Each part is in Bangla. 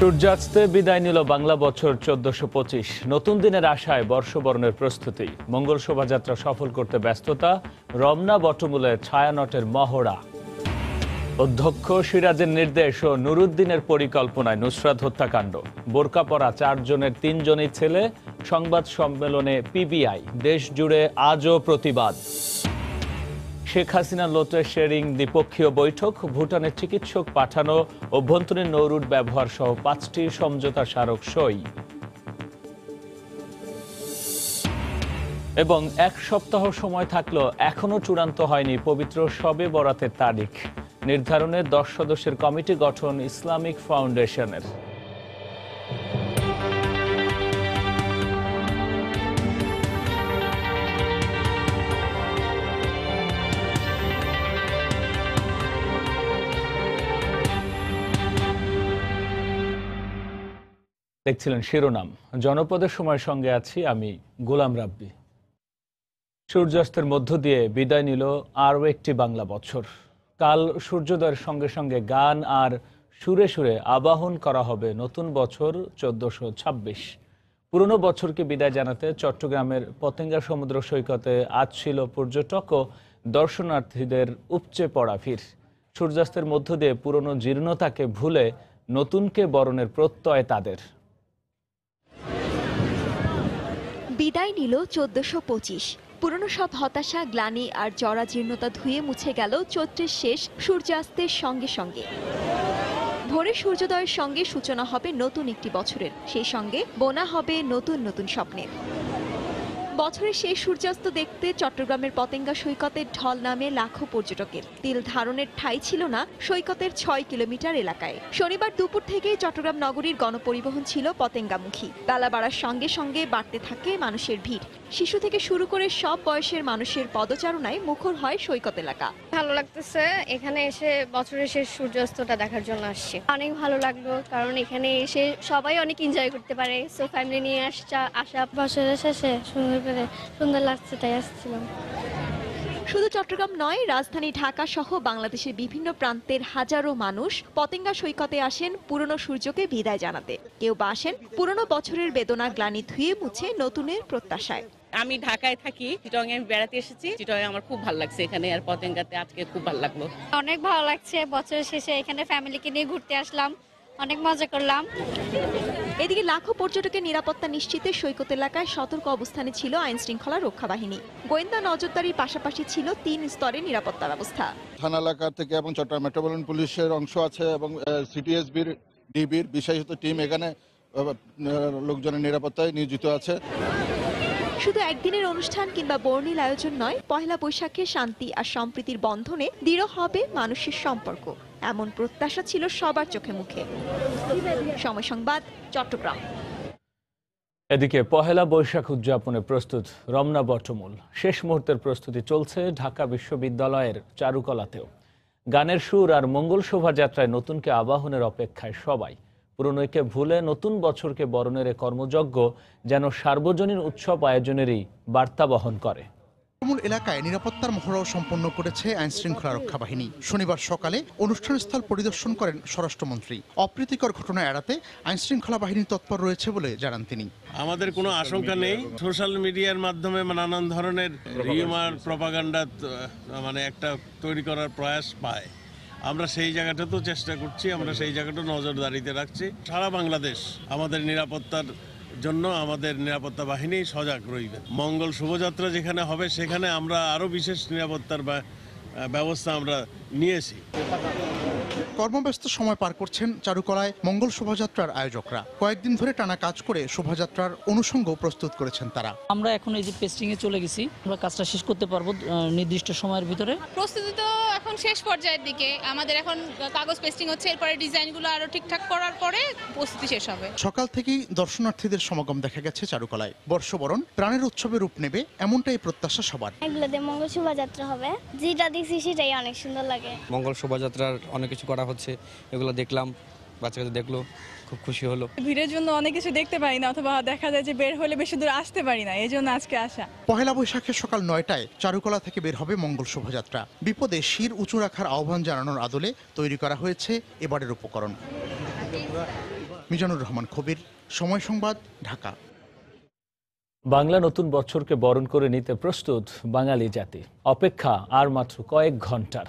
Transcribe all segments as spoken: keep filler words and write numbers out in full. সূর্যাস্তে বিদায় নিল বাংলা বছর চোদ্দশো পঁচিশ। নতুন দিনের আশায় বর্ষবরণের প্রস্তুতি, মঙ্গল শোভাযাত্রা সফল করতে ব্যস্ততা, রমনা বটমূলের ছায়ানটের মহড়া। অধ্যক্ষ সিরাজের নির্দেশ ও নুরুদ্দিনের পরিকল্পনায় নুসরাত হত্যাকাণ্ড। বোরকা পরা চারজনের তিনজনই ছেলে। সংবাদ সম্মেলনে পিবিআই, দেশ জুড়ে আজও প্রতিবাদ। শেখ হাসিনা লোটে শেরিং দ্বিপক্ষীয় বৈঠক, ভুটানের চিকিৎসক পাঠানো, অভ্যন্তরীণ নৌরুট ব্যবহার সহ পাঁচটি সমঝোতা স্মারক সই। এবং এক সপ্তাহ সময় থাকলেও এখনও চূড়ান্ত হয়নি পবিত্র শবে বরাতের তারিখ নির্ধারণে দশ সদস্যের কমিটি গঠন ইসলামিক ফাউন্ডেশনের। দেখছিলেন শিরোনাম, জনপদের সময় সঙ্গে আছি আমি গোলাম রাব্বি। সূর্যাস্তের মধ্য দিয়ে বিদায় নিল আরও একটি বাংলা বছর। কাল সূর্যোদয়ের সঙ্গে সঙ্গে গান আর সুরে সুরে আবাহন করা হবে নতুন বছর চোদ্দশো ছাব্বিশ। পুরনো বছরকে বিদায় জানাতে চট্টগ্রামের পতেঙ্গা সমুদ্র সৈকতে আজ ছিল পর্যটক ও দর্শনার্থীদের উপচে পড়া ভিড়। সূর্যাস্তের মধ্য দিয়ে পুরনো জীর্ণতাকে ভুলে নতুনকে বরণের প্রত্যয় তাদের। বিদায় নিল চোদ্দশো পঁচিশ। পুরনো সব হতাশা, গ্লানি আর জরাজীর্ণতা ধুয়ে মুছে গেল চৈত্রের শেষ সূর্যাস্তের সঙ্গে সঙ্গে। ভোরে সূর্যোদয়ের সঙ্গে সূচনা হবে নতুন একটি বছরের, সেই সঙ্গে বোনা হবে নতুন নতুন স্বপ্নের। বছরের শেষ সূর্যাস্ত দেখতে চট্টগ্রামের পতেঙ্গা সৈকতের ঢল নামে লাখো পর্যটকের। তিল ধারণের ঠাঁই ছিল না সৈকতের ছয় কিলোমিটার এলাকায়। শনিবার দুপুর থেকে চট্টগ্রাম নগরীর গণপরিবহন ছিল পতেঙ্গামুখী। বেলা বাড়ার সঙ্গে সঙ্গে বাড়তে থাকে মানুষের ভিড়। শিশু থেকে শুরু করে সব বয়সের মানুষের পদচারণায় মুখর হয় সৈকত এলাকা। ভালো লাগতেছে এখানে এসে, বছরের শেষ সূর্যাস্তটা দেখার জন্য আসছে। অনেক ভালো লাগলো, কারণ এখানে এসে সবাই অনেক এনজয় করতে পারে। সো ফ্যামিলি নিয়ে আসা আসা বছরের শেষে সুন্দর করে সুন্দর লাগছে, তাই আসছিলাম। শুধু চট্টগ্রাম নয়, রাজধানী ঢাকা সহ বাংলাদেশের বিভিন্ন প্রান্তের হাজারো মানুষ পতেঙ্গা সৈকতে আসেন পুরনো সূর্যকে বিদায় জানাতে। কেউ বা আসেন পুরনো বছরের বেদনা গ্লানি ধুয়ে মুছে নতুনের প্রত্যাশায়। আমি ঢাকায় থাকি, চিটংয়ে আমি বেড়াতে এসেছি। চিটংয়ে আমার খুব ভালো লাগছে এখানে, আর পতেঙ্গাতে আজকে খুব ভালো লাগলো। অনেক ভালো লাগছে, বছরের শেষে এখানে ফ্যামিলিকে নিয়ে ঘুরতে আসলাম, অনেক মজা করলাম। এদিকে লাখো পর্যটকের নিরাপত্তা নিশ্চিতে সৈকত এলাকায় সতর্ক অবস্থানে ছিল আইন শৃঙ্খলা রক্ষা বাহিনী। গোয়েন্দা নজরদারির পাশাপাশি ছিল তিন স্তরের নিরাপত্তা ব্যবস্থা। থানা এলাকা থেকে এবং চট্টগ্রাম মেট্রোপলিটন পুলিশের অংশ আছে এবং সিটিএসবির ডিবির বিশেষত টিম এখানে লোকজনের নিরাপত্তায় নিয়োজিত আছে। শুধু একদিনের অনুষ্ঠান কিংবা বর্ণিল আয়োজন নয়, পহেলা বৈশাখে শান্তি আর সম্প্রীতির বন্ধনে দৃঢ় হবে মানুষের সম্পর্ক, এমন প্রত্যাশা ছিল সবার চোখে মুখে। সময় সংবাদ, চট্টগ্রাম। এদিকে পহেলা বৈশাখ উদযাপনে প্রস্তুত রমনা বটমূল। শেষ মুহূর্তের প্রস্তুতি চলছে ঢাকা বিশ্ববিদ্যালয়ের চারুকলাতেও। গানের সুর আর মঙ্গল শোভাযাত্রায় নতুনকে আবাহনের অপেক্ষায় সবাই। পুরনোকে ভুলে নতুন বছরকে বরণের কর্মযজ্ঞ যেন সার্বজনীন উৎসব আয়োজনেরই বার্তা বহন করে। মূল এলাকায় নিরাপত্তার মহড়াও সম্পন্ন করেছে আইন শৃঙ্খলা রক্ষা বাহিনী। শনিবার সকালে অনুষ্ঠানস্থল পরিদর্শন করেন স্বরাষ্ট্রমন্ত্রী। অপ্রীতিকর ঘটনা এড়াতে আইন শৃঙ্খলা বাহিনী তৎপর রয়েছে বলে জানান তিনি। আমাদের কোনো আশঙ্কা নেই। সোশ্যাল মিডিয়ার মাধ্যমে নানান ধরনের রিউমার প্রপাগান্ডা মানে একটা তৈরি করার প্রয়াস পায়, আমরা সেই জায়গাটা তো চেষ্টা করছি, আমরা সেই জায়গাটা নজরদারিতে রাখছি। সারা বাংলাদেশ আমাদের নিরাপত্তার জন্য আমাদের নিরাপত্তা বাহিনী সজাগ রইবে। মঙ্গল শোভাযাত্রা যেখানে হবে সেখানে আমরা আরও বিশেষ নিরাপত্তার ব্যবস্থা আমরা নিয়েছি। কর্মব্যস্ত সময় পার করছেন চারুকলায় মঙ্গল শোভাযাত্রার আয়োজকরা। কয়েকদিন ধরে টানা কাজ করে শোভাযাত্রার অনুষঙ্গ প্রস্তুত করেছেন তারা। আমরা এখন এই যে পেস্টিংয়ে চলে গেছি, আমরা কাজটা শেষ করতে পারবো নির্দিষ্ট সময়ের ভিতরে। প্রস্তুতি তো এখন শেষ পর্যায়ের দিকে, আমাদের এখন কাগজ পেস্টিং হচ্ছে, এরপরে ডিজাইনগুলো আরও ঠিকঠাক করার পরে প্রস্তুতি শেষ হবে। সকাল থেকেই দর্শনার্থীদের সমাগম দেখা গেছে চারুকলায়। বর্ষবরণ প্রাণের উৎসবে রূপ নেবে, এমনটাই প্রত্যাশা সবার। মঙ্গল শোভাযাত্রা হবে, যেটা দেখছি সেটাই অনেক সুন্দর লাগে। মঙ্গল শোভাযাত্রার অনেক কিছু করা হচ্ছে, এগুলো দেখলাম, বাচ্চারা দেখলো, খুব খুশি হলো। ভিড়ের জন্য অনেক কিছু দেখতে পারি না, অথবা দেখা যায় যে বের হলে বেশি দূর আসতে পারি না, এইজন্য আজকে আসা। পহেলা বৈশাখে সকাল নয়টায় চারুকলা থেকে বের হবে মঙ্গল শোভাযাত্রা। বিপদে শির উঁচু রাখার আহ্বান জানানোর আদলে তৈরি করা হয়েছে এবারের উপকরণ। মিজানুর রহমান খবির, সময় সংবাদ, ঢাকা। বাংলা নতুন বছরকে বরণ করে নিতে প্রস্তুত বাঙালি জাতি। অপেক্ষা আর মাত্র কয়েক ঘন্টার।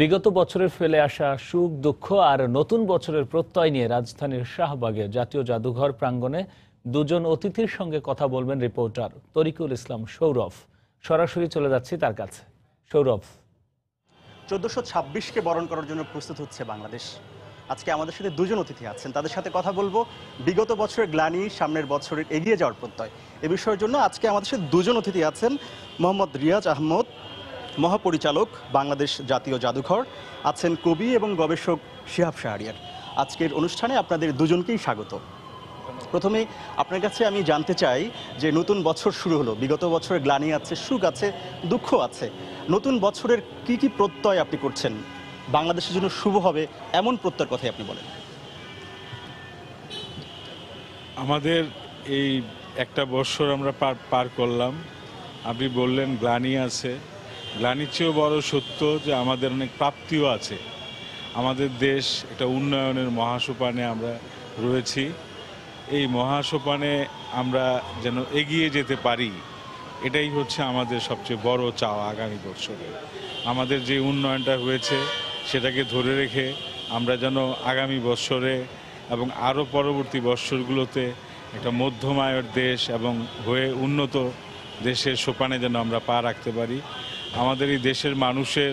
বিগত বছরের ফেলে আসা সুখ দুঃখ আর নতুন বছরের প্রত্যয় নিয়ে রাজধানীর শাহবাগে জাতীয় জাদুঘর প্রাঙ্গণে দুজন অতিথির সঙ্গে কথা বলবেন রিপোর্টার তরিকুল ইসলাম সৌরভ। সরাসরি চলে যাচ্ছি তার কাছে। সৌরভ, চোদ্দশো ছাব্বিশকে বরণ করার জন্য প্রস্তুত হচ্ছে বাংলাদেশ। আজকে আমাদের সাথে দুজন অতিথি আছেন, তাদের সাথে কথা বলবো বিগত বছরের গ্লানি, সামনের বছরের এগিয়ে যাওয়ার প্রত্যয়। এ বিষয়ের জন্য আজকে আমাদের সাথে দুজন অতিথি আছেন। মোহাম্মদ রিয়াজ আহমদ, মহাপরিচালক, বাংলাদেশ জাতীয় জাদুঘর, আছেন কবি এবং গবেষক সিহাব শাহরিয়ার। আজকের অনুষ্ঠানে আপনাদের দুজনকেই স্বাগত। প্রথমে আপনার কাছে আমি জানতে চাই যে নতুন বছর শুরু হলো, বিগত বছরের গ্লানি আছে, সুখ আছে, দুঃখ আছে, নতুন বছরের কি কি প্রত্যয় আপনি করছেন, বাংলাদেশের জন্য শুভ হবে এমন প্রত্যয়ের কথাই আপনি বলেন। আমাদের এই একটা বছর আমরা পার পার করলাম। আপনি বললেন গ্লানি আছে, গ্লানির চেয়েও বড় সত্য যে আমাদের অনেক প্রাপ্তিও আছে। আমাদের দেশ একটা উন্নয়নের মহাসোপানে আমরা রয়েছি। এই মহাসোপানে আমরা যেন এগিয়ে যেতে পারি, এটাই হচ্ছে আমাদের সবচেয়ে বড় চাওয়া। আগামী বছরে আমাদের যে উন্নয়নটা হয়েছে সেটাকে ধরে রেখে আমরা যেন আগামী বছরে এবং আরও পরবর্তী বছরগুলোতে একটা মধ্যম আয়ের দেশ এবং হয়ে উন্নত দেশের সোপানে যেন আমরা পা রাখতে পারি। আমাদের এই দেশের মানুষের,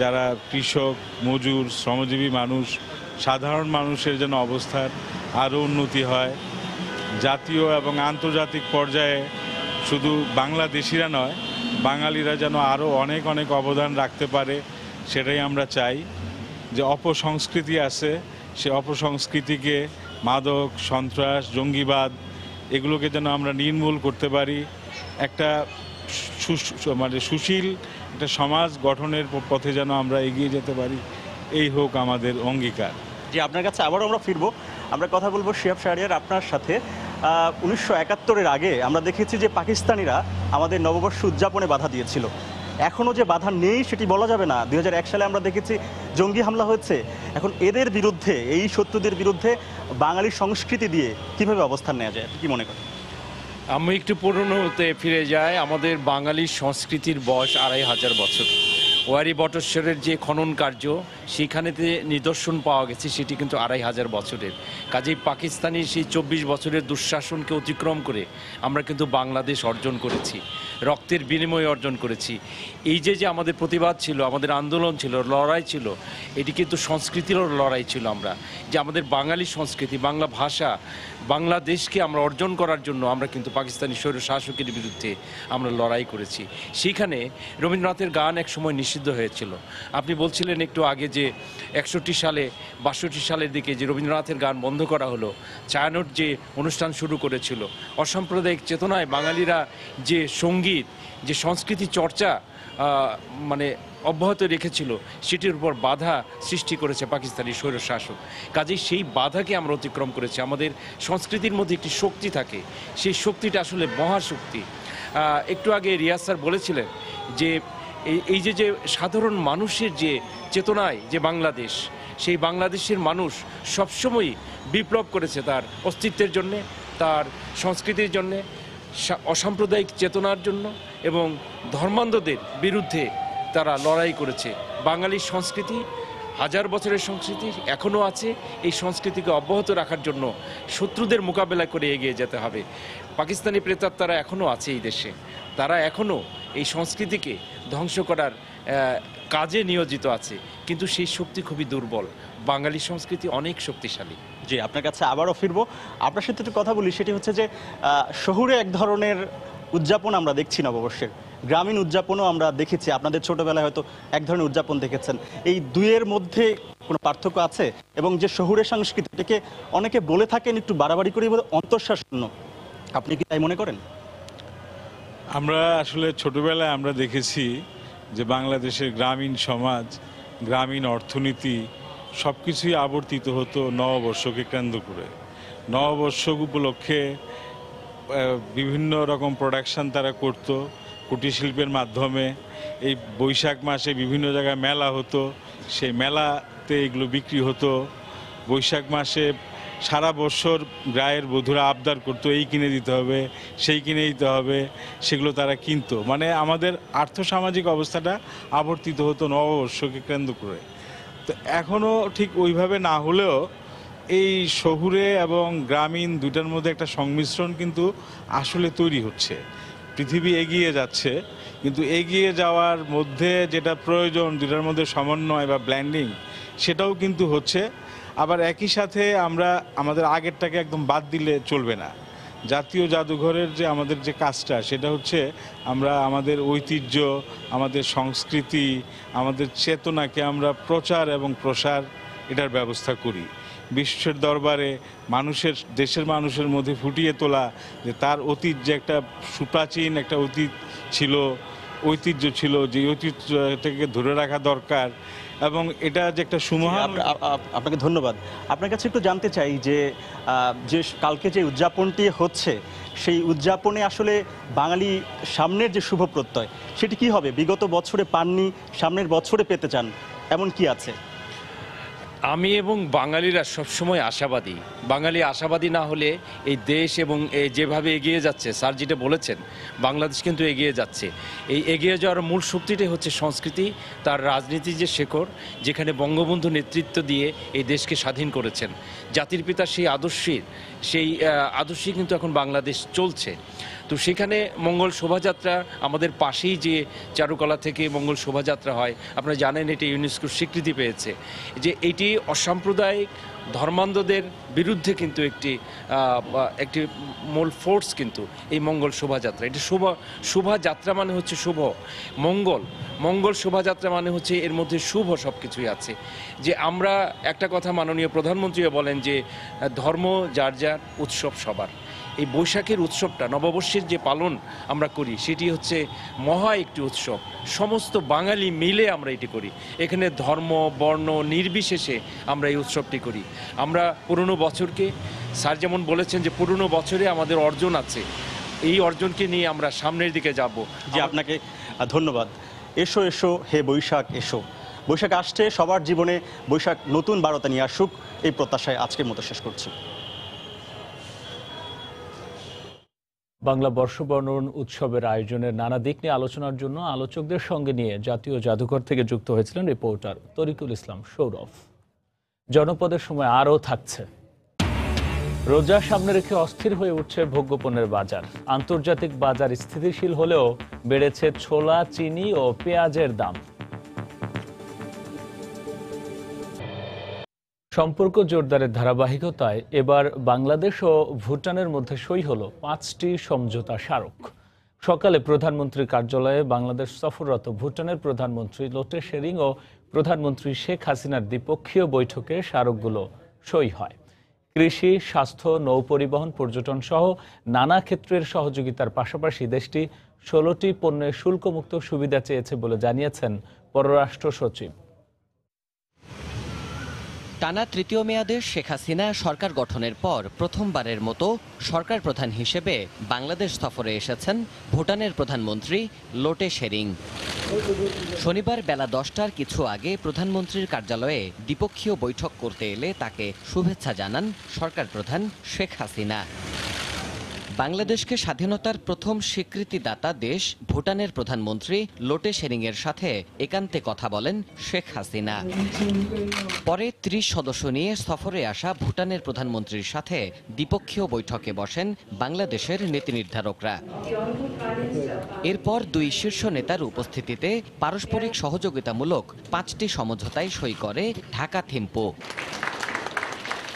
যারা কৃষক, মজুর, শ্রমজীবী মানুষ, সাধারণ মানুষের যেন অবস্থার আরও উন্নতি হয়। জাতীয় এবং আন্তর্জাতিক পর্যায়ে শুধু বাংলাদেশিরা নয়, বাঙালিরা যেন আরও অনেক অনেক অবদান রাখতে পারে, সেটাই আমরা চাই। যে অপসংস্কৃতি আছে, সে অপসংস্কৃতিকে, মাদক, সন্ত্রাস, জঙ্গিবাদ, এগুলোকে যেন আমরা নির্মূল করতে পারি। একটা মানে সুশীল একটা সমাজ গঠনের পথে যেন আমরা এগিয়ে যেতে পারি, এই হোক আমাদের অঙ্গীকার। যে আপনার কাছে আবারও আমরা ফিরবো, আমরা কথা বলবো শিহাব শাহরিয়ার আপনার সাথে। উনিশশো একাত্তরের আগে আমরা দেখেছি যে পাকিস্তানিরা আমাদের নববর্ষ উদযাপনে বাধা দিয়েছিল। এখনও যে বাধা নেই সেটি বলা যাবে না। দুই হাজার এক সালে আমরা দেখেছি জঙ্গি হামলা হয়েছে। এখন এদের বিরুদ্ধে, এই শত্রুদের বিরুদ্ধে বাঙালি সংস্কৃতি দিয়ে কীভাবে অবস্থান নেওয়া যায়, কী মনে করেন? আমি একটু পুরনো হতে ফিরে যাই। আমাদের বাঙালি সংস্কৃতির বয়স আড়াই হাজার বছর। ওয়ারি বটেশ্বরের যে খনন কার্য, সেখানেতে নিদর্শন পাওয়া গেছে, সেটি কিন্তু আড়াই হাজার বছরের। কাজেই পাকিস্তানি সেই চব্বিশ বছরের দুঃশাসনকে অতিক্রম করে আমরা কিন্তু বাংলাদেশ অর্জন করেছি, রক্তের বিনিময়ে অর্জন করেছি। এই যে যে আমাদের প্রতিবাদ ছিল, আমাদের আন্দোলন ছিল, লড়াই ছিল, এটি কিন্তু সংস্কৃতিরও লড়াই ছিল। আমরা যে আমাদের বাঙালি সংস্কৃতি, বাংলা ভাষা, বাংলাদেশকে আমরা অর্জন করার জন্য আমরা কিন্তু পাকিস্তানি স্বৈরশাসকের বিরুদ্ধে আমরা লড়াই করেছি। সেখানে রবীন্দ্রনাথের গান একসময় নিষিদ্ধ হয়েছিল। আপনি বলছিলেন একটু আগে যে একষট্টি সালে, বাষট্টি সালের দিকে যে রবীন্দ্রনাথের গান বন্ধ করা হলো, ছায়ানট যে অনুষ্ঠান শুরু করেছিল, অসাম্প্রদায়িক চেতনায় বাঙালিরা যে সঙ্গীত, যে সংস্কৃতি চর্চা মানে অব্যাহত রেখেছিল, সেটির উপর বাধা সৃষ্টি করেছে পাকিস্তানি স্বৈরশাসক। কাজেই সেই বাধাকে আমরা অতিক্রম করেছি। আমাদের সংস্কৃতির মধ্যে একটি শক্তি থাকে, সেই শক্তিটা আসলে মহাশক্তি। একটু আগে রিয়াজ স্যার বলেছিলেন যে এই যে যে সাধারণ মানুষের যে চেতনায় যে বাংলাদেশ, সেই বাংলাদেশের মানুষ সবসময়ই বিপ্লব করেছে তার অস্তিত্বের জন্যে, তার সংস্কৃতির জন্যে, অসাম্প্রদায়িক চেতনার জন্য, এবং ধর্মান্ধদের বিরুদ্ধে তারা লড়াই করেছে। বাঙালির সংস্কৃতি, হাজার বছরের সংস্কৃতি এখনও আছে। এই সংস্কৃতিকে অব্যাহত রাখার জন্য শত্রুদের মোকাবেলা করে এগিয়ে যেতে হবে। পাকিস্তানি প্রেতাত্মারা এখনও আছে এই দেশে, তারা এখনও এই সংস্কৃতিকে ধ্বংস করার কাজে নিয়োজিত আছে, কিন্তু সেই শক্তি খুবই দুর্বল। বাঙালি সংস্কৃতি অনেক শক্তিশালী। জি, আপনার কাছে আবারও ফিরবো। আপনার সাথে একটু কথা বলি, সেটি হচ্ছে যে শহুরে এক ধরনের উদযাপন আমরা দেখছি নববর্ষের, গ্রামীণ উদযাপনও আমরা দেখেছি। আপনাদের ছোটোবেলায় হয়তো এক ধরনের উদযাপন দেখেছেন। এই দুয়ের মধ্যে কোনো পার্থক্য আছে? এবং যে শহুরে সংস্কৃতিটাকে অনেকে বলে থাকেন একটু বাড়াবাড়ি করে অন্তঃশাসন, আপনি কি তাই মনে করেন? আমরা আসলে ছোটোবেলায় আমরা দেখেছি যে বাংলাদেশের গ্রামীণ সমাজ, গ্রামীণ অর্থনীতি সব কিছুই আবর্তিত হতো নববর্ষকে কেন্দ্র করে। নববর্ষ উপলক্ষে বিভিন্ন রকম প্রোডাকশান তারা করত কুটির শিল্পের মাধ্যমে। এই বৈশাখ মাসে বিভিন্ন জায়গায় মেলা হতো, সেই মেলাতে এগুলো বিক্রি হতো। বৈশাখ মাসে সারা বছর গায়ের বধূরা আবদার করতো এই কিনে দিতে হবে, সেই কিনে দিতে হবে, সেগুলো তারা কিনতো। মানে আমাদের আর্থসামাজিক অবস্থাটা আবর্তিত হতো নববর্ষকে কেন্দ্র করে। তো এখনও ঠিক ওইভাবে না হলেও এই শহুরে এবং গ্রামীণ দুইটার মধ্যে একটা সংমিশ্রণ কিন্তু আসলে তৈরি হচ্ছে। পৃথিবী এগিয়ে যাচ্ছে, কিন্তু এগিয়ে যাওয়ার মধ্যে যেটা প্রয়োজন দুটার মধ্যে সমন্বয় বা ব্ল্যান্ডিং সেটাও কিন্তু হচ্ছে। আবার একই সাথে আমরা আমাদের আগেরটাকে একদম বাদ দিলে চলবে না। জাতীয় জাদুঘরের যে আমাদের যে কাজটা সেটা হচ্ছে আমরা আমাদের ঐতিহ্য, আমাদের সংস্কৃতি, আমাদের চেতনাকে আমরা প্রচার এবং প্রসার এটার ব্যবস্থা করি। বিশ্বের দরবারে মানুষের, দেশের মানুষের মধ্যে ফুটিয়ে তোলা যে তার অতীত যে একটা সুপ্রাচীন একটা অতীত ছিল, ঐতিহ্য ছিল, যে ঐতিহ্যটাকে ধরে রাখা দরকার এবং এটা যে একটা সুমহান। আপনাকে ধন্যবাদ। আপনার কাছে একটু জানতে চাই যে যে কালকে যে উদযাপনটি হচ্ছে সেই উদযাপনে আসলে বাঙালি সামনের যে শুভ প্রত্যয় সেটি কী হবে? বিগত বছরে পাননি, সামনের বছরে পেতে চান, এমন কি আছে? আমি এবং বাঙালিরা সবসময় আশাবাদী। বাঙালি আশাবাদী না হলে এই দেশ এবং যেভাবে এগিয়ে যাচ্ছে, স্যার যেটা বলেছেন, বাংলাদেশ কিন্তু এগিয়ে যাচ্ছে। এই এগিয়ে যাওয়ার মূল শক্তিটাই হচ্ছে সংস্কৃতি, তার রাজনীতির যে শেকড়, যেখানে বঙ্গবন্ধু নেতৃত্ব দিয়ে এই দেশকে স্বাধীন করেছেন। জাতির পিতার সেই আদর্শের সেই আদর্শই কিন্তু এখন বাংলাদেশ চলছে। তো সেখানে মঙ্গল শোভাযাত্রা আমাদের পাশেই, যে চারুকলা থেকে মঙ্গল শোভাযাত্রা হয়, আপনারা জানেন এটি ইউনেস্কোর স্বীকৃতি পেয়েছে, যে এটি অসাম্প্রদায়িক ধর্মান্ধদের বিরুদ্ধে কিন্তু একটি একটি মূল ফোর্স কিন্তু এই মঙ্গল শোভাযাত্রা। এটি শুভ, শোভাযাত্রা মানে হচ্ছে শুভ, মঙ্গল মঙ্গল শোভাযাত্রা মানে হচ্ছে এর মধ্যে শুভ সব কিছুই আছে। যে আমরা একটা কথা মাননীয় প্রধানমন্ত্রীও বলেন যে ধর্ম যার যার, উৎসব সবার। এই বৈশাখের উৎসবটা, নববর্ষের যে পালন আমরা করি, সেটি হচ্ছে মহা একটি উৎসব। সমস্ত বাঙালি মিলে আমরা এটি করি। এখানে ধর্ম বর্ণ নির্বিশেষে আমরা এই উৎসবটি করি। আমরা পুরনো বছরকে, স্যার যেমন বলেছেন যে পুরনো বছরে আমাদের অর্জন আছে, এই অর্জনকে নিয়ে আমরা সামনের দিকে যাব। যে আপনাকে ধন্যবাদ। এসো এসো হে বৈশাখ এসো, বৈশাখ আসছে, সবার জীবনে বৈশাখ নতুন বারতা নিয়ে আসুক, এই প্রত্যাশায় আজকের মতো শেষ করছি। বাংলা বর্ষবরণ উৎসবের আয়োজনের নানা দিক নিয়ে আলোচনার জন্য আলোচকদের সঙ্গে নিয়ে জাতীয় জাদুঘর থেকে যুক্ত হয়েছিলেন রিপোর্টার তরিকুল ইসলাম সৌরভ। জনপদের সময় আরও থাকছে। রোজা সামনে রেখে অস্থির হয়ে উঠছে ভোগ্যপণ্যের বাজার। আন্তর্জাতিক বাজার স্থিতিশীল হলেও বেড়েছে ছোলা, চিনি ও পেঁয়াজের দাম। সম্পর্ক জোরদারের ধারাবাহিকতায় এবার বাংলাদেশ ও ভুটানের মধ্যে সই হলো পাঁচটি সমঝোতা স্মারক। সকালে প্রধানমন্ত্রীর কার্যালয়ে বাংলাদেশ সফররত ভুটানের প্রধানমন্ত্রী লোটে শেরিং ও প্রধানমন্ত্রী শেখ হাসিনার দ্বিপক্ষীয় বৈঠকে স্মারকগুলো সই হয়। কৃষি, স্বাস্থ্য, নৌ পরিবহন, পর্যটন সহ নানা ক্ষেত্রের সহযোগিতার পাশাপাশি দেশটি ষোলোটি পণ্যে শুল্কমুক্ত সুবিধা চেয়েছে বলে জানিয়েছেন পররাষ্ট্র সচিব। টানা তৃতীয় মেয়াদে শেখ হাসিনা সরকার গঠনের পর প্রথমবারের মতো সরকার প্রধান হিসেবে বাংলাদেশ সফরে এসেছেন ভুটানের প্রধানমন্ত্রী লোটে শেরিং। শনিবার বেলা দশটার কিছু আগে প্রধানমন্ত্রীর কার্যালয়ে দ্বিপক্ষীয় বৈঠক করতে এলে তাকে শুভেচ্ছা জানান সরকার প্রধান শেখ হাসিনা। বাংলাদেশকে স্বাধীনতার প্রথম স্বীকৃতিদাতা দেশ ভুটানের প্রধানমন্ত্রী লোটে শেরিংয়ের সাথে একান্তে কথা বলেন শেখ হাসিনা। পরে ত্রিশ সদস্য নিয়ে সফরে আসা ভুটানের প্রধানমন্ত্রীর সাথে দ্বিপক্ষীয় বৈঠকে বসেন বাংলাদেশের নীতিনির্ধারকরা। এরপর দুই শীর্ষ নেতার উপস্থিতিতে পারস্পরিক সহযোগিতামূলক পাঁচটি সমঝোতায় সই করে ঢাকা থিম্পু।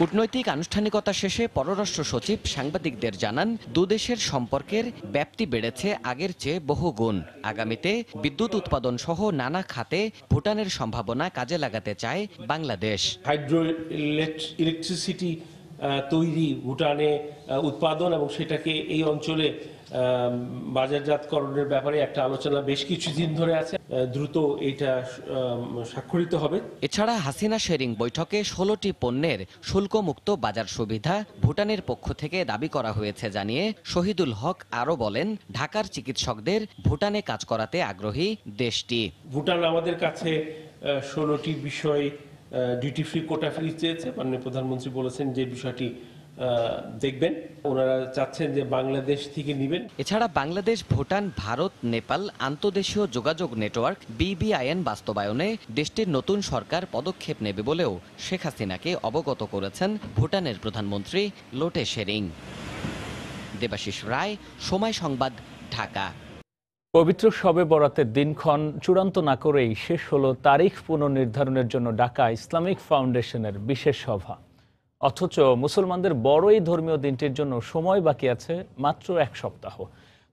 কূটনৈতিক আনুষ্ঠানিকতা শেষে পররাষ্ট্র সচিব সাংবাদিকদের জানান দুদেশের সম্পর্কের ব্যাপ্তি বেড়েছে আগের চেয়ে বহুগুণ। আগামীতে বিদ্যুৎ উৎপাদন সহ নানা খাতে ভুটানের সম্ভাবনা কাজে লাগাতে চায় বাংলাদেশ। হাইড্রো ইলেকট্রিসিটি তৈরি, ভুটানে উৎপাদন এবং সেটাকে এই অঞ্চলে বাজারজাতকরণের ব্যাপারে একটা আলোচনা বেশ কিছুদিন ধরে আছে, দ্রুত এটা স্বাক্ষরিত হবে। এছাড়া হাসিনা শেরিং বৈঠকে ষোলোটি পণ্যের শুল্কমুক্ত বাজার সুবিধা ভুটানের পক্ষ থেকে দাবি করা হয়েছে জানিয়ে শহীদুল হক আরও বলেন ঢাকার চিকিৎসকদের ভুটানে কাজ করাতে আগ্রহী দেশটি। ভুটান আমাদের কাছে ষোলোটি বিষয় ডিউটি ফ্রি কোটা ফ্রি চেয়েছে। মাননীয় প্রধানমন্ত্রী বলেছেন যে বিষয়টি দেখবেন, ওনারা চাচ্ছেন যে বাংলাদেশ থেকে নেবেন। এছাড়া বাংলাদেশ, ভুটান, ভারত, নেপাল আন্তদেশীয় যোগাযোগ নেটওয়ার্ক বিবিআইএন বাস্তবায়নে দেশটির নতুন সরকার পদক্ষেপ নেবে বলেও শেখ হাসিনাকে অবগত করেছেন ভুটানের প্রধানমন্ত্রী লোটে শেরিং। দেবাশিস রায়, সময় সংবাদ, ঢাকা। পবিত্র শবে বরাতের দিনক্ষণ চূড়ান্ত না করেই শেষ হলো তারিখ পুনর্নির্ধারণের জন্য ডাকা ইসলামিক ফাউন্ডেশনের বিশেষ সভা। অথচ মুসলমানদের বড় এই ধর্মীয় দিনটির জন্য সময় বাকি আছে মাত্র এক সপ্তাহ।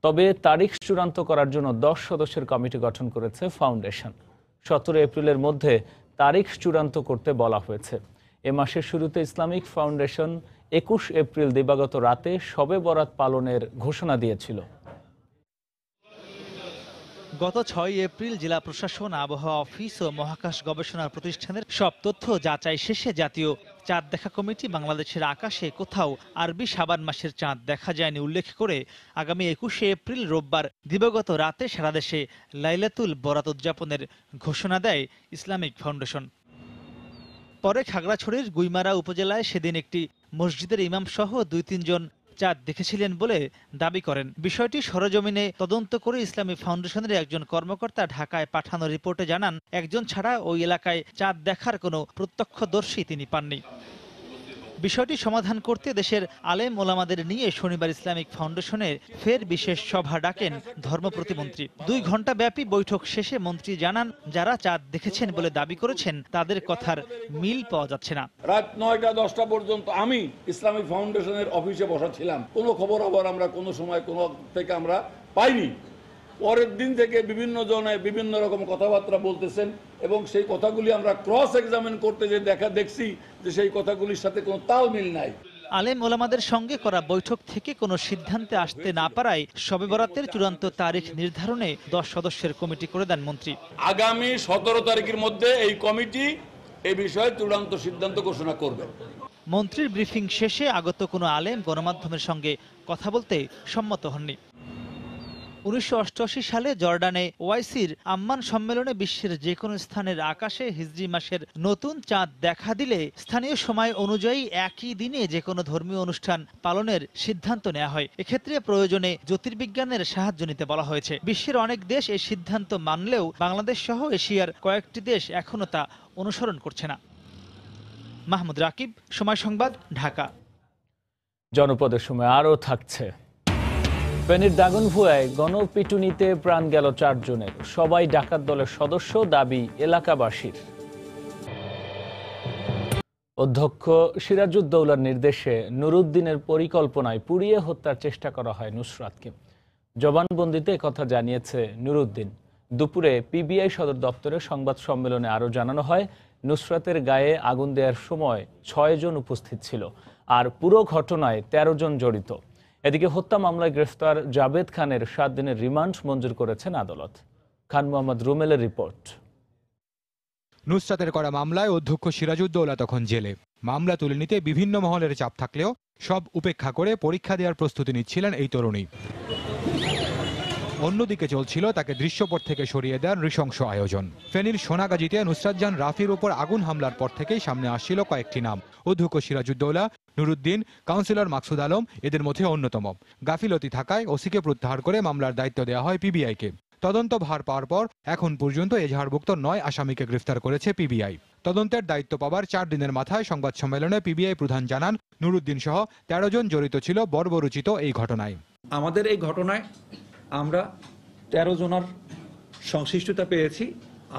তবে তারিখ চূড়ান্ত করার জন্য দশ সদস্যের কমিটি গঠন করেছে ফাউন্ডেশন। সতেরো এপ্রিলের মধ্যে তারিখ চূড়ান্ত করতে বলা হয়েছে। এ মাসের শুরুতে ইসলামিক ফাউন্ডেশন একুশ এপ্রিল দিবাগত রাতে শবে বরাত পালনের ঘোষণা দিয়েছিল। গত ছয় এপ্রিল জেলা প্রশাসন, আবহাওয়া অফিস ও মহাকাশ গবেষণা প্রতিষ্ঠানের সব তথ্য যাচাই শেষে জাতীয় চাঁদ দেখা কমিটি বাংলাদেশের আকাশে কোথাও আরবি শাবান মাসের চাঁদ দেখা যায়নি উল্লেখ করে আগামী একুশে এপ্রিল রোববার দিবাগত রাতে সারা দেশে লাইলাতুল বরাত উদযাপনের ঘোষণা দেয় ইসলামিক ফাউন্ডেশন। পরে খাগড়াছড়ির গুইমারা উপজেলায় সেদিন একটি মসজিদের ইমাম সহ দুই তিনজন চাঁদ দেখেছিলেন বলে দাবি করেন। বিষয়টি সরজমিনে তদন্ত করে ইসলামী ফাউন্ডেশনের একজন কর্মকর্তা ঢাকায় পাঠানো রিপোর্টে জানান, একজন ছাড়া ওই এলাকায় চাঁদ দেখার কোনো প্রত্যক্ষদর্শী তিনি পাননি। বিষয়টি সমাধান করতে দেশের আলেম ওলামাদের নিয়ে শনিবার ইসলামিক ফাউন্ডেশনের ফের বিশেষ সভা ডাকেন ধর্ম প্রতিমন্ত্রী। দুই ঘন্টা ব্যাপী বৈঠক শেষে মন্ত্রী জানান, যারা চাঁদ দেখেছেন বলে দাবি করেছেন তাদের কথার মিল পাওয়া যাচ্ছে না। রাত নয়টা দশটা পর্যন্ত আমি ইসলামিক ফাউন্ডেশনের অফিসে বসাছিলাম, কোনো খবর আবার আমরা কোনো সময় কোনো থেকে আমরা পাইনি। পরের দিন থেকে বিভিন্ন জনে বিভিন্ন রকম কথাবার্তা বলতেছেন এবং সেই কথাগুলি আমরা ক্রস এক্সামিন করতে যে দেখা দেখছি যে সেই কথাগুলির সাথে কোনো তাল মিল নাই। আলেম ওলামাদের সঙ্গে করা বৈঠক থেকে কোনো সিদ্ধান্তে আসতে না পারায় শবে বরাতের চূড়ান্ত তারিখ নির্ধারণে দশ সদস্যের কমিটি করে দেন মন্ত্রী। আগামী সতেরো তারিখের মধ্যে এই কমিটি এ বিষয়ে চূড়ান্ত সিদ্ধান্ত ঘোষণা করবে। মন্ত্রীর ব্রিফিং শেষে আগত কোনো আলেম গণমাধ্যমের সঙ্গে কথা বলতে সম্মত হননি। উনিশশো অষ্টআশি সালে জর্ডানে ওয়াইসির আম্মান সম্মেলনে বিশ্বের যে কোনো স্থানের আকাশে হিজরি মাসের নতুন চাঁদ দেখা দিলে স্থানীয় সময় অনুযায়ী একই দিনে যে কোনো ধর্মীয় অনুষ্ঠান পালনের সিদ্ধান্ত নেওয়া হয়। এক্ষেত্রে প্রয়োজনে জ্যোতির্বিজ্ঞানের সাহায্য নিতে বলা হয়েছে। বিশ্বের অনেক দেশ এই সিদ্ধান্ত মানলেও বাংলাদেশ সহ এশিয়ার কয়েকটি দেশ এখনও তা অনুসরণ করছে না। মাহমুদ রাকিব, সময় সংবাদ, ঢাকা। জনপদের সময় আরও থাকছে। ফেনীর দাগনভূঞায় গণপিটুনিতে প্রাণ গেল চারজনের, সবাই ডাকাত দলের সদস্য দাবি এলাকাবাসীর। অধ্যক্ষ সিরাজউদ্দৌলার নির্দেশে নুরুদ্দিনের পরিকল্পনায় পুড়িয়ে হত্যার চেষ্টা করা হয় নুসরাতকে। জবানবন্দিতে কথা জানিয়েছে নুরুদ্দিন। দুপুরে পিবিআই সদর দপ্তরে সংবাদ সম্মেলনে আরও জানানো হয়, নুসরাতের গায়ে আগুন দেওয়ার সময় ছয় জন উপস্থিত ছিল, আর পুরো ঘটনায় তেরো জন জড়িত। এদিকে হত্যা মামলায় গ্রেফতার জাবেদ খানের সাত দিনের রিমান্ড মঞ্জুর করেছেন আদালত। খান মোহাম্মদ রুমেলের রিপোর্ট। নুসরাতের করা মামলায় অধ্যক্ষ সিরাজউদ্দৌলা তখন জেলে। মামলা তুলে নিতে বিভিন্ন মহলের চাপ থাকলেও সব উপেক্ষা করে পরীক্ষা দেওয়ার প্রস্তুতি নিচ্ছিলেন এই তরুণী। অন্যদিকে চলছিল তাকে দৃশ্যপট থেকে সরিয়ে দেওয়ার নৃশংস আয়োজন। ফেনীর সোনাগাজীতে নুসরাত জাহান রাফির ওপর আগুন হামলার পর থেকেই সামনে আসছিল কয়েকটি নাম। অধ্যক্ষ সিরাজউদ্দৌলা, নুরুদ্দিন, কাউন্সিলর মাকসুদ আলম এদের মধ্যে অন্যতম। গাফিলতি থাকায় ওসিকে প্রত্যাহার করে মামলার দায়িত্ব দেওয়া হয় পিবিআইকে। তদন্তভার পাওয়ার পর এখন পর্যন্ত এজাহারভুক্ত নয় আসামিকে গ্রেফতার করেছে পিবিআই। তদন্তের দায়িত্ব পাওয়ার চার দিনের মাথায় সংবাদ সম্মেলনে পিবিআই প্রধান জানান, নুরুদ্দিন সহ তেরো জন জড়িত ছিল বর্বরোচিত এই ঘটনায়। আমাদের এই ঘটনায় আমরা তেরো জনের সংশ্লিষ্টতা পেয়েছি,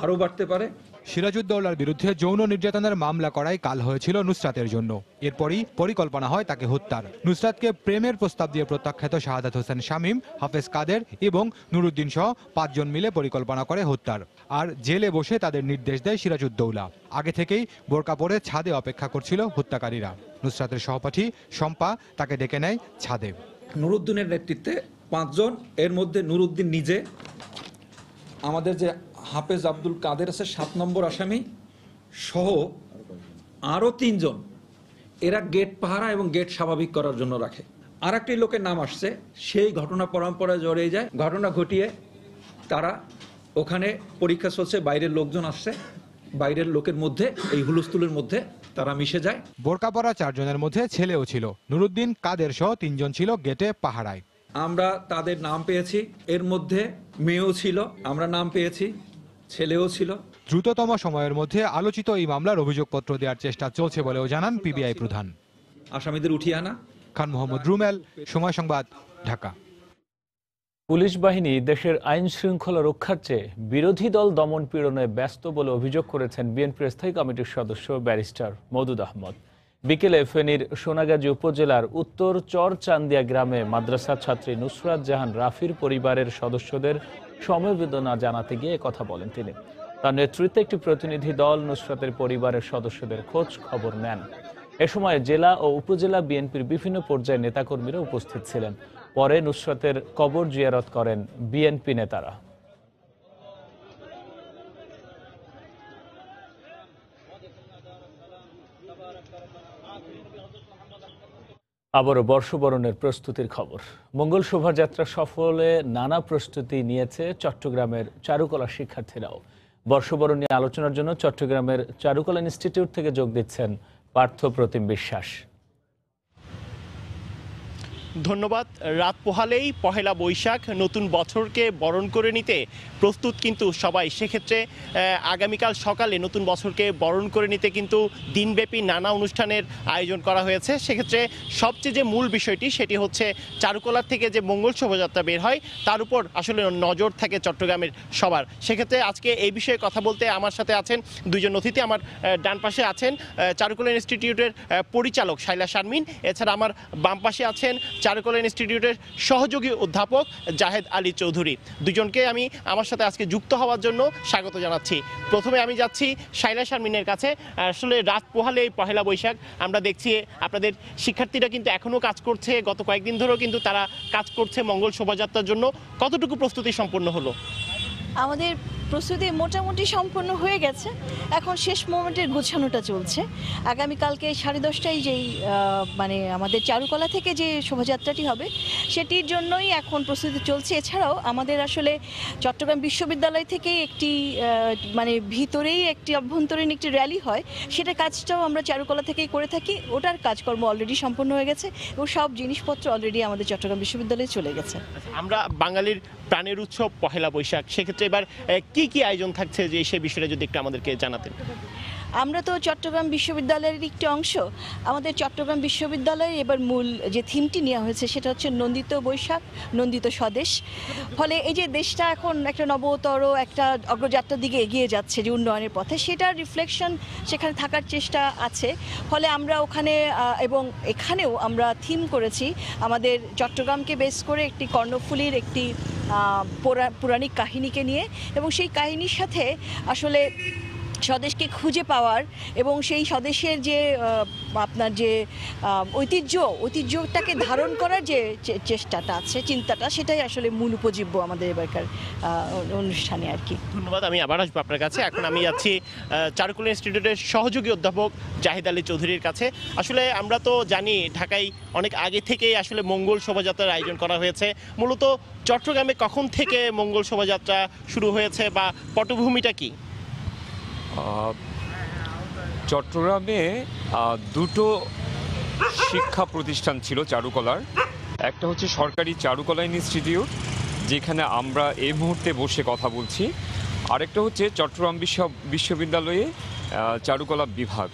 আরও বাড়তে পারে। সিরাজউদ্দৌলার বিরুদ্ধে যৌন নির্যাতনের মামলা করায় কাল হয়েছিল নুসরাতের জন্য। এরপরই পরিকল্পনা হয় তাকে হত্যার। নুসরাতকে প্রেমের প্রস্তাব দিয়ে প্রত্যাখ্যাত শাহাদাত হোসেন শামীম, হাফেজ কাদের এবং নুরুদ্দিন সহ পাঁচজন মিলে পরিকল্পনা করে হত্যার, আর জেলে বসে তাদের নির্দেশ দেয় সিরাজউদ্দৌলা। আগে থেকেই বোরকা পরে ছাদে অপেক্ষা করছিল হত্যাকারীরা। নুসরাতের সহপাঠী শম্পা তাকে ডেকে নেয় ছাদে। নুরুদ্দিনের নেতৃত্বে পাঁচজন, এর মধ্যে নুরুদ্দিন নিজে, আমাদের যে হাফেজ আব্দুল কাদের আছে সাত নম্বর আসামি সহ আরও তিনজন, এরা গেট পাহারা এবং গেট স্বাভাবিক করার জন্য রাখে। আর একটি লোকের নাম আসছে, সেই ঘটনা পরম্পরায় জড়িয়ে যায়। ঘটনা ঘটিয়ে তারা ওখানে পরীক্ষা চলছে, বাইরের লোকজন আসছে, বাইরের লোকের মধ্যে, এই হুলস্থুলের মধ্যে তারা মিশে যায়। বোরকা পরা চারজনের মধ্যে ছেলেও ছিল। নুরুদ্দিন, কাদের সহ তিনজন ছিল গেটে পাহারায়। আমরা তাদের নাম পেয়েছি, এর মধ্যে মেয়েও ছিল, আমরা নাম পেয়েছি, ছেলেও ছিল। দ্রুততম সময়ের মধ্যে আলোচিত এই মামলার অভিযোগপত্র দেওয়ার চেষ্টা চলছে বলেও জানান পিবিআই প্রধান। আসামিদের উঠিয়ে আনা। খান মোহাম্মদ রুমেল, সময় সংবাদ, ঢাকা। পুলিশ বাহিনী দেশের আইন শৃঙ্খলা রক্ষার চেয়ে বিরোধী দল দমন পীড়নে ব্যস্ত বলে অভিযোগ করেছেন বিএনপির স্থায়ী কমিটির সদস্য ব্যারিস্টার মওদুদ আহমদ। বিকেলে ফেনীর সোনাগাজী উপজেলার উত্তর চর চান্দিয়া গ্রামে মাদ্রাসা ছাত্রী নুসরাত জাহান রাফির পরিবারের সদস্যদের সমবেদনা জানাতে গিয়ে কথা বলেন তিনি। তার নেতৃত্বে একটি প্রতিনিধি দল নুসরাতের পরিবারের সদস্যদের খোঁজ খবর নেন। এ সময় জেলা ও উপজেলা বিএনপির বিভিন্ন পর্যায়ের নেতাকর্মীরা উপস্থিত ছিলেন। পরে নুসরাতের কবর জিয়ারত করেন বিএনপি নেতারা। আবারও বর্ষবরণের প্রস্তুতির খবর। মঙ্গল শোভাযাত্রা সফলে নানা প্রস্তুতি নিয়েছে চট্টগ্রামের চারুকলা শিক্ষার্থীরাও। বর্ষবরণ নিয়ে আলোচনার জন্য চট্টগ্রামের চারুকলা ইনস্টিটিউট থেকে যোগ দিচ্ছেন পার্থ প্রতিম বিশ্বাস। ধন্যবাদ। রাত পোহালেই পহেলা বৈশাখ, নতুন বছরকে বরণ করে নিতে প্রস্তুত কিন্তু সবাই। সেক্ষেত্রে আগামীকাল সকালে নতুন বছরকে বরণ করে নিতে কিন্তু দিনব্যাপী নানা অনুষ্ঠানের আয়োজন করা হয়েছে। সেক্ষেত্রে সবচেয়ে যে মূল বিষয়টি সেটি হচ্ছে চারুকলার থেকে যে মঙ্গল শোভাযাত্রা বের হয় তার উপর আসলে নজর থাকে চট্টগ্রামের সবার। সেক্ষেত্রে আজকে এই বিষয়ে কথা বলতে আমার সাথে আছেন দুজন অতিথি। আমার ডান পাশে আছেন চারুকলা ইনস্টিটিউটের পরিচালক শাইলা শারমিন, এছাড়া আমার বাম পাশে আছেন চারুকলা ইনস্টিটিউটের সহযোগী অধ্যাপক জাহেদ আলী চৌধুরী। দুজনকে আমি আমার সাথে আজকে যুক্ত হওয়ার জন্য স্বাগত জানাচ্ছি। প্রথমে আমি যাচ্ছি শাইলা শারমিনের কাছে। আসলে রাত পোহালে এই পহেলা বৈশাখ আমরা দেখছি আপনাদের শিক্ষার্থীরা কিন্তু এখনও কাজ করছে, গত কয়েকদিন ধরেও কিন্তু তারা কাজ করছে মঙ্গল শোভাযাত্রার জন্য। কতটুকু প্রস্তুতি সম্পন্ন হলো? আমাদের প্রস্তুতি মোটামুটি সম্পন্ন হয়ে গেছে, এখন শেষ মোমেন্টের গোছানোটা চলছে। আগামীকালকে সাড়ে দশটায় যেই মানে আমাদের চারুকলা থেকে যে শোভাযাত্রাটি হবে সেটির জন্যই এখন প্রস্তুতি চলছে। এছাড়াও আমাদের আসলে চট্টগ্রাম বিশ্ববিদ্যালয় থেকে একটি মানে ভিতরেই একটি অভ্যন্তরীণ একটি র্যালি হয়, সেটা কাজটাও আমরা চারুকলা থেকেই করে থাকি। ওটার কাজকর্ম অলরেডি সম্পন্ন হয়ে গেছে ও সব জিনিসপত্র অলরেডি আমাদের চট্টগ্রাম বিশ্ববিদ্যালয়ে চলে গেছে। আমরা বাঙালির প্রাণের উৎসব পহেলা বৈশাখ, সেক্ষেত্রে এবার কি কি আয়োজন থাকছে যে সেই বিষয়টা যদি একটু আমাদেরকে জানাতেন। আমরা তো চট্টগ্রাম বিশ্ববিদ্যালয়ের একটি অংশ। আমাদের চট্টগ্রাম বিশ্ববিদ্যালয়ে এবার মূল যে থিমটি নেওয়া হয়েছে সেটা হচ্ছে নন্দিত বৈশাখ, নন্দিত স্বদেশ। ফলে এই যে দেশটা এখন একটা নবতর একটা অগ্রযাত্রার দিকে এগিয়ে যাচ্ছে যে উন্নয়নের পথে, সেটার রিফ্লেকশন সেখানে থাকার চেষ্টা আছে। ফলে আমরা ওখানে এবং এখানেও আমরা থিম করেছি আমাদের চট্টগ্রামকে বেস করে একটি কর্ণফুলির একটি পৌরাণিক কাহিনীকে নিয়ে, এবং সেই কাহিনীর সাথে আসলে স্বদেশকে খুঁজে পাওয়ার এবং সেই স্বদেশের যে আপনার যে ঐতিহ্য ঐতিহ্যটাকে ধারণ করার যে চেষ্টাটা আছে, চিন্তাটা, সেটাই আসলে মূল উপজীব্য আমাদের এবারকার অনুষ্ঠানে আর কি। ধন্যবাদ, আমি আবার আসবো আপনার কাছে। এখন আমি যাচ্ছি চারুকলা ইনস্টিটিউটের সহযোগী অধ্যাপক জাহেদ আলী চৌধুরীর কাছে। আসলে আমরা তো জানি ঢাকায় অনেক আগে থেকেই আসলে মঙ্গল শোভাযাত্রার আয়োজন করা হয়েছে। মূলত চট্টগ্রামে কখন থেকে মঙ্গল শোভাযাত্রা শুরু হয়েছে বা পটভূমিটা কী? চট্টগ্রামে দুটো শিক্ষা প্রতিষ্ঠান ছিল চারুকলার। একটা হচ্ছে সরকারি চারুকলা ইনস্টিটিউট, যেখানে আমরা এই মুহূর্তে বসে কথা বলছি। আরেকটা হচ্ছে চট্টগ্রাম বিশ্ববিদ্যালয়ে চারুকলা বিভাগ।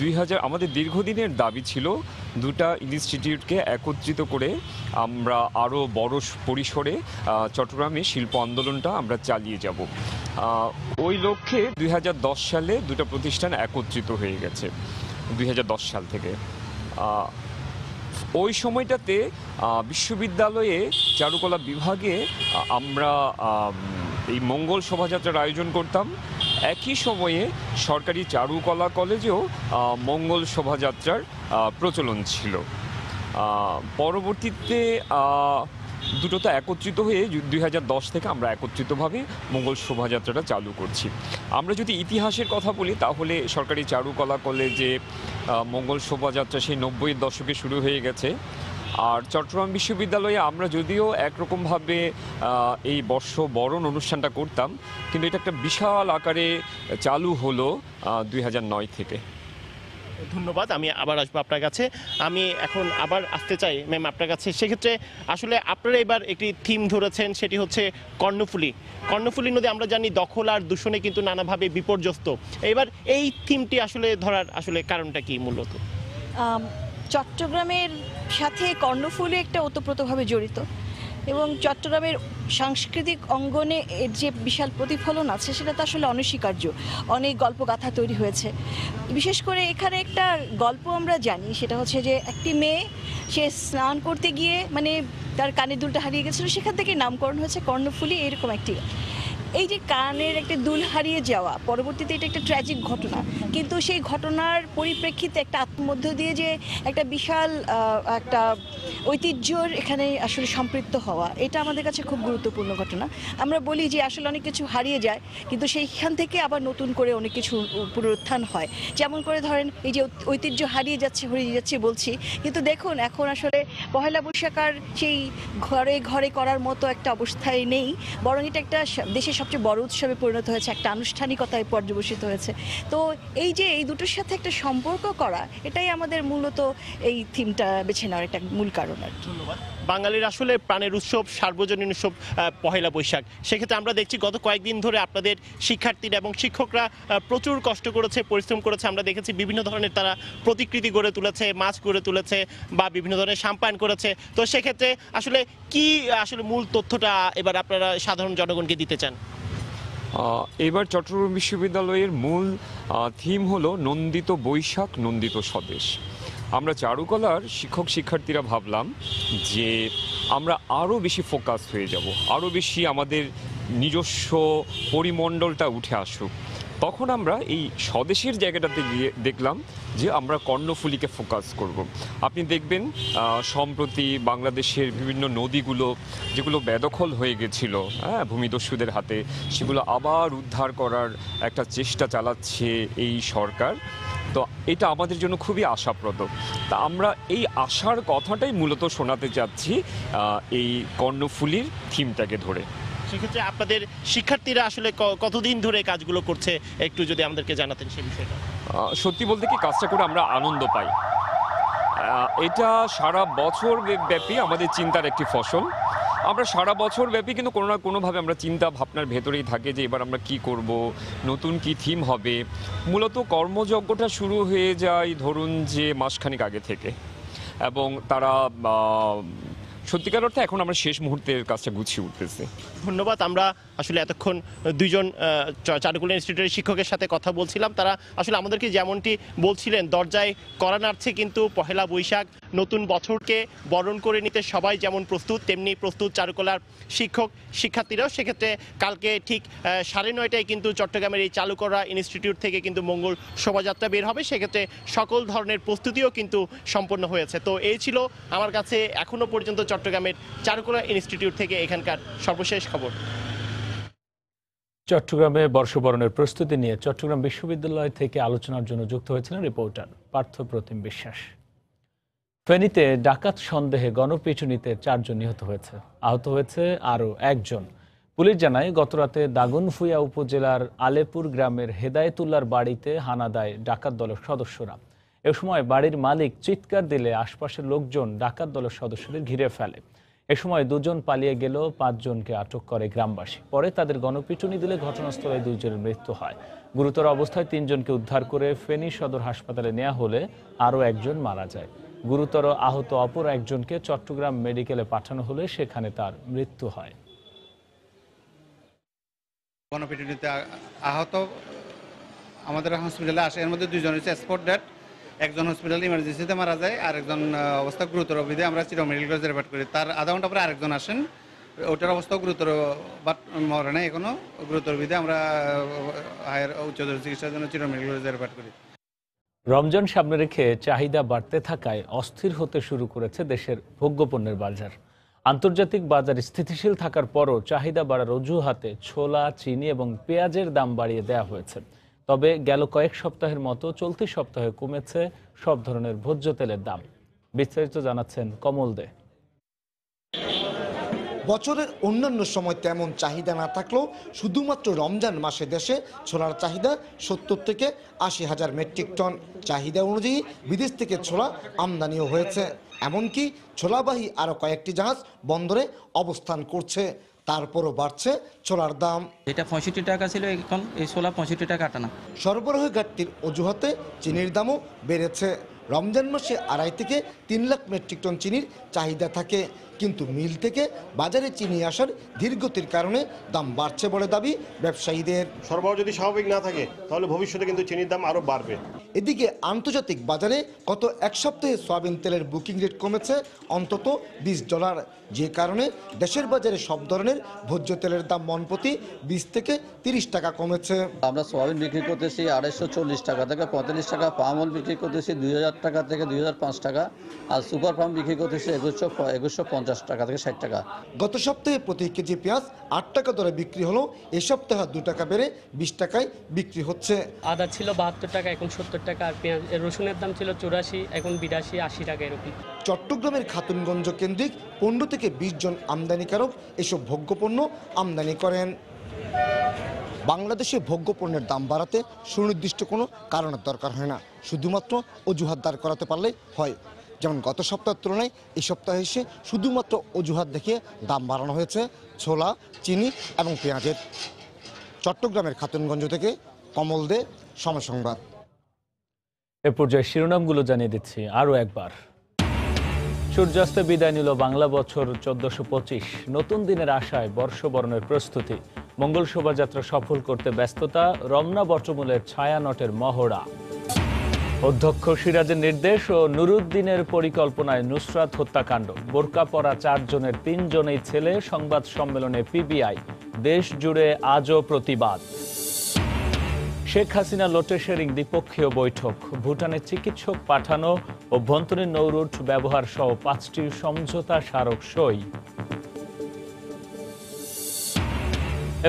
দুই হাজার আমাদের দীর্ঘদিনের দাবি ছিল দুটা ইনস্টিটিউটকে একত্রিত করে আমরা আরও বড় পরিসরে চট্টগ্রামে শিল্প আন্দোলনটা আমরা চালিয়ে যাব। ওই লক্ষ্যে দুই হাজার দশ সালে দুটো প্রতিষ্ঠান একত্রিত হয়ে গেছে দুই হাজার দশ সাল থেকে। ওই সময়টাতে বিশ্ববিদ্যালয়ে চারুকলা বিভাগে আমরা এই মঙ্গল শোভাযাত্রার আয়োজন করতাম। একই সময়ে সরকারি চারুকলা কলেজেও মঙ্গল শোভাযাত্রার প্রচলন ছিল। পরবর্তীতে দুটো তো একত্রিত হয়ে দুই হাজার দশ থেকে আমরা একত্রিতভাবে মঙ্গল শোভাযাত্রাটা চালু করছি। আমরা যদি ইতিহাসের কথা বলি তাহলে সরকারি চারুকলা কলেজে মঙ্গল শোভাযাত্রা সেই নব্বইয়ের দশকে শুরু হয়ে গেছে। আর চট্টগ্রাম বিশ্ববিদ্যালয়ে আমরা যদিও একরকমভাবে এই বর্ষবরণ অনুষ্ঠানটা করতাম, কিন্তু এটা একটা বিশাল আকারে চালু হলো দুই হাজার নয় থেকে। ধন্যবাদ, আমি আবার আসবো আপনার কাছে। আমি এখন আবার আসতে চাই ম্যাম আপনার কাছে। সেক্ষেত্রে আসলে আপনারা এবার একটি থিম ধরেছেন, সেটি হচ্ছে কর্ণফুলী। কর্ণফুলী নদী আমরা জানি দখল আর দূষণে কিন্তু নানাভাবে বিপর্যস্ত। এবার এই থিমটি আসলে ধরার আসলে কারণটা কি? মূলত চট্টগ্রামের সাথে কর্ণফুলী একটা ওতপ্রোতভাবে জড়িত, এবং চট্টগ্রামের সাংস্কৃতিক অঙ্গনে এর যে বিশাল প্রতিফলন আছে সেটা তো আসলে অনস্বীকার্য। অনেক গল্পগাথা তৈরি হয়েছে, বিশেষ করে এখানে একটা গল্প আমরা জানি, সেটা হচ্ছে যে একটি মেয়ে সে স্নান করতে গিয়ে মানে তার কানের দুলটা হারিয়ে গেছিলো, সেখান থেকে নামকরণ হয়েছে কর্ণফুলী। এরকম একটি এই যে কানের একটা দুল হারিয়ে যাওয়া, পরবর্তীতে এটা একটা ট্র্যাজিক ঘটনা, কিন্তু সেই ঘটনার পরিপ্রেক্ষিতে একটা আত্মমধ্য দিয়ে যে একটা বিশাল একটা ঐতিহ্যর এখানে আসলে সম্পৃক্ত হওয়া, এটা আমাদের কাছে খুব গুরুত্বপূর্ণ ঘটনা। আমরা বলি যে আসলে অনেক কিছু হারিয়ে যায়, কিন্তু সেইখান থেকে আবার নতুন করে অনেক কিছু পুনরুত্থান হয়। যেমন করে ধরেন এই যে ঐতিহ্য হারিয়ে যাচ্ছে হারিয়ে যাচ্ছে বলছি, কিন্তু দেখুন এখন আসলে পহেলা বৈশাখার সেই ঘরে ঘরে করার মতো একটা অবস্থায় নেই, বরং এটা একটা দেশের সবচেয়ে বড় উৎসবে পরিণত হয়েছে, একটা আনুষ্ঠানিকতায় পর্যবসিত হয়েছে। তো এই যে এই দুটোর সাথে একটা সম্পর্ক করা, এটাই আমাদের মূলত এই থিমটা বেছে নেওয়ার একটা মূল কারণ আর কি। বাঙালির আসলে প্রাণের উৎসব, সার্বজনীন উৎসব পহেলা বৈশাখ। সেক্ষেত্রে আমরা দেখছি গত কয়েকদিন ধরে আপনাদের শিক্ষার্থীরা এবং শিক্ষকরা প্রচুর কষ্ট করেছে, পরিশ্রম করেছে। আমরা দেখেছি বিভিন্ন ধরনের তারা প্রতিকৃতি গড়ে তুলেছে, মাছ গড়ে তুলেছে বা বিভিন্ন ধরনের সাম্পায়ন করেছে। তো সেক্ষেত্রে আসলে কি আসলে মূল তথ্যটা এবার আপনারা সাধারণ জনগণকে দিতে চান? এবার চট্টগ্রাম বিশ্ববিদ্যালয়ের মূল থিম হলো নন্দিত বৈশাখ, নন্দিত স্বদেশ। আমরা চারুকলার শিক্ষক শিক্ষার্থীরা ভাবলাম যে আমরা আরও বেশি ফোকাস হয়ে যাব, আরও বেশি আমাদের নিজস্ব পরিমণ্ডলটা উঠে আসুক। তখন আমরা এই স্বদেশের জায়গাটাতে গিয়ে দেখলাম যে আমরা কর্ণফুলীকে ফোকাস করব। আপনি দেখবেন সম্প্রতি বাংলাদেশের বিভিন্ন নদীগুলো যেগুলো বেদখল হয়ে গেছিল হ্যাঁ ভূমিদস্যুদের হাতে, সেগুলো আবার উদ্ধার করার একটা চেষ্টা চালাচ্ছে এই সরকার। তো এটা আমাদের জন্য খুবই আশাপ্রদ। তা আমরা এই আশার কথাটাই মূলত শোনাতে চাচ্ছি এই কর্ণফুলীর থিমটাকে ধরে। সেক্ষেত্রে আপনাদের শিক্ষার্থীরা আসলে কতদিন ধরে কাজগুলো করছে একটু যদি আমাদেরকে জানাতেন সেই বিষয়টা। সত্যি বলতে কি, কাজটা করে আমরা আনন্দ পাই। এটা সারা বছর ব্যাপী আমাদের চিন্তার একটি ফসল। আমরা সারা বছর ব্যাপী কিন্তু কোনো না কোনোভাবে আমরা চিন্তা ভাবনার ভেতরেই থাকে যে এবার আমরা কি করব, নতুন কি থিম হবে। মূলত কর্মযজ্ঞটা শুরু হয়ে যায় ধরুন যে মাসখানেক আগে থেকে, এবং তারা সত্যিকার অর্থে এখন আমরা শেষ মুহূর্তের কাজটা গুছিয়ে উঠতেছি। ধন্যবাদ। আমরা আসলে এতক্ষণ দুইজন চারুকলা ইনস্টিটিউটের শিক্ষকের সাথে কথা বলছিলাম। তারা আসলে আমাদেরকে যেমনটি বলছিলেন, দরজায় কড়া নাড়ছে, কিন্তু পহেলা বৈশাখ নতুন বছরকে বরণ করে নিতে সবাই যেমন প্রস্তুত, তেমনি প্রস্তুত চারুকলার শিক্ষক শিক্ষার্থীরাও। সেক্ষেত্রে কালকে ঠিক সাড়ে নয়টায় কিন্তু চট্টগ্রামের এই চারুকলা ইনস্টিটিউট থেকে কিন্তু মঙ্গল শোভাযাত্রা বের হবে। সেক্ষেত্রে সকল ধরনের প্রস্তুতিও কিন্তু সম্পন্ন হয়েছে। তো এই ছিল আমার কাছে এখনও পর্যন্ত চট্টগ্রামের চারুকলা ইনস্টিটিউট থেকে এখানকার সর্বশেষ খবর। চট্টগ্রামে বর্ষবরণের প্রস্তুতি নিয়ে চট্টগ্রাম বিশ্ববিদ্যালয় থেকে আলোচনার জন্য যুক্ত হয়েছিলেন রিপোর্টার পার্থপ্রতিম বিশ্বাস। ফেনীতে ডাকাত সন্দেহে গণপিটুনিতে চারজন নিহত হয়েছে, আহত হয়েছে আরও একজন। পুলিশ জানায় গতরাতে দাগনভূঞা উপজেলার আলেপুর গ্রামের হেদায়েতুল্লার বাড়িতে হানা দেয় ডাকাত দলের সদস্যরা। এ সময় বাড়ির মালিক চিৎকার দিলে আশপাশের লোকজন ডাকাত দলের সদস্যদের ঘিরে ফেলে। এ সময় দুজন পালিয়ে গেল, পাঁচজনকে আটক করে গ্রামবাসী। পরে তাদের গণপিটুনি দিলে ঘটনাস্থলে দুইজনের মৃত্যু হয়। গুরুতর অবস্থায় তিনজনকে উদ্ধার করে ফেনী সদর হাসপাতালে নেওয়া হলে আরও একজন মারা যায়। গুরুতর আহত অপর একজনকে চট্টগ্রাম মেডিকেলে পাঠানো হলে সেখানে তার মৃত্যু হয়। গণপিটুনিতে আহত আমাদের হসপিটালে আসে, এর মধ্যে দুজন হচ্ছে স্পট ডেথ। একজন হসপিটাল ইমার্জেন্সিতে মারা যায়, আরেকজন অবস্থা গুরুতর অবধি আমরা চিরং মেডিকেল কলেজে রেফার করি। তার আধা ঘন্টা পরে আরেকজন আসেন, ওটার অবস্থা গুরুতর বাট মরে নাই এখনো, গুরুতর অবধি আমরা হায়ার উচ্চতর চিকিৎসার জন্য চিরং মেডিকেল কলেজে রেফার করি। রমজান সামনে রেখে চাহিদা বাড়তে থাকায় অস্থির হতে শুরু করেছে দেশের ভোগ্যপণ্যের বাজার। আন্তর্জাতিক বাজার স্থিতিশীল থাকার পরও চাহিদা বাড়ার অজুহাতে ছোলা, চিনি এবং পেঁয়াজের দাম বাড়িয়ে দেওয়া হয়েছে। তবে গেল কয়েক সপ্তাহের মতো চলতি সপ্তাহে কমেছে সব ধরনের ভোজ্য তেলের দাম। বিস্তারিত জানাচ্ছেন কমল দে। বছরের অন্যান্য সময় তেমন চাহিদা না থাকলেও শুধুমাত্র রমজান মাসে দেশে ছোলার চাহিদা সত্তর থেকে আশি হাজার মেট্রিক টন। চাহিদা অনুযায়ী বিদেশ থেকে ছোলা আমদানিও হয়েছে। এমনকি ছোলাবাহী আরও কয়েকটি জাহাজ বন্দরে অবস্থান করছে। তারপরও বাড়ছে ছোলার দাম। এটা পঁয়ষট্টি টাকা ছিল, এখন এই ছোলা পঁয়ষট্টি টাকা আটানা। সরবরাহ ঘাটতির অজুহাতে চিনির দামও বেড়েছে। রমজান মাসে আড়াই থেকে তিন লাখ মেট্রিক টন চিনির চাহিদা থাকে, কিন্তু মিল থেকে বাজারে চিনি আসার ধীরগতির কারণে দাম বাড়ছে বলে দাবি ব্যবসায়ীদের। সরবরাহ যদি স্বাভাবিক না থাকে তাহলে ভবিষ্যতে কিন্তু চিনির দাম আরও বাড়বে। এদিকে আন্তর্জাতিক বাজারে গত এক সপ্তাহে সয়াবিন তেলের বুকিং রেট কমেছে অন্তত বিশ ডলার, যে কারণে দেশের বাজারে সব ধরনের ভোজ্য তেলের দাম মনপ্রতি বিশ থেকে তিরিশ টাকা কমেছে। আমরা সয়াবিন বিক্রি করতেছি আড়াইশো চল্লিশ টাকা থেকে পঁয়তাল্লিশ টাকা, পাম অয়েল বিক্রি করতেছি দুই হাজার টাকা থেকে দুই হাজার পাঁচ টাকা, আর সুপার পাম বিক্রি করতেছি একুশশো একুশশো পঞ্চাশ টাকা থেকে ষাট টাকা। গত সপ্তাহে প্রতি কেজি পেঁয়াজ আট টাকা দরে বিক্রি হলো, এ সপ্তাহে দু টাকা বেড়ে বিশ টাকায় বিক্রি হচ্ছে। আদা ছিল বাহাত্তর টাকা, এখন সত্তর টাকা। আর পেঁয়াজ রসুনের দাম ছিল চুরাশি, এখন বিরাশি আশি টাকা এরকম। চট্টগ্রামের খাতুনগঞ্জ কেন্দ্রিক পনেরো থেকে বিশ জন আমদানিকারক এসব ভোগ্যপণ্য আমদানি করেন। বাংলাদেশে ভোগ্যপণ্যের দাম বাড়াতে সুনির্দিষ্ট কোনো কারণের দরকার হয় না, শুধুমাত্র অজুহাত দাঁড় করাতে পারলে হয়। যেমন গত সপ্তাহের তুলনায় এই সপ্তাহে এসে শুধুমাত্র অজুহাত দেখিয়ে দাম বাড়ানো হয়েছে ছোলা, চিনি এবং পেঁয়াজের। চট্টগ্রামের খাতুনগঞ্জ থেকে কমল দে, সময় সংবাদ। এ পর্যায়ে শিরোনামগুলো জানিয়ে দিচ্ছি আরও একবার। সূর্যাস্তে বিদায় নিল বাংলা বছর চোদ্দশো পঁচিশ, নতুন দিনের আশায় বর্ষবরণের প্রস্তুতি। মঙ্গল শোভাযাত্রা সফল করতে ব্যস্ততা, রমনা বটমূলের ছায়ানটের মহড়া। অধ্যক্ষ সিরাজের নির্দেশ ও নুরুদ্দিনের পরিকল্পনায় নুসরাত হত্যাকাণ্ড। বোরকা পরা চারজনের তিনজনেই ছেলে, সংবাদ সম্মেলনে পিবিআই। দেশ জুড়ে আজও প্রতিবাদ। শেখ হাসিনা লোটে শেরিং দ্বিপক্ষীয় বৈঠক। ভুটানে চিকিৎসক পাঠানো, অভ্যন্তরীণ নৌরুট ব্যবহার সহ পাঁচটি সমঝোতা স্মারক সই।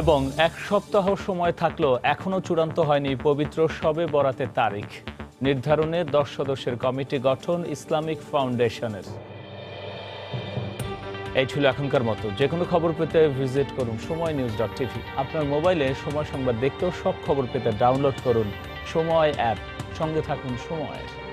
এবং এক সপ্তাহ সময় থাকলেও এখনও চূড়ান্ত হয়নি পবিত্র শবে বরাতের তারিখ নির্ধারণে দশ সদস্যের কমিটি গঠন ইসলামিক ফাউন্ডেশনের। এই ছিল এখনকার মতো। যে কোনো খবর পেতে ভিজিট করুন সময় নিউজ ডট টিভি। আপনার মোবাইলে সময় সংবাদ দেখতেও সব খবর পেতে ডাউনলোড করুন সময় অ্যাপ। সঙ্গে থাকুন সময়ের।